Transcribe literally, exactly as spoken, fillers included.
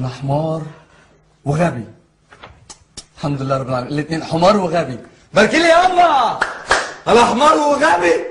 انا حمار وغبي. الحمد لله رب العالمين، الاثنين حمار وغبي. بارك لي يا الله. انا حمار وغبي.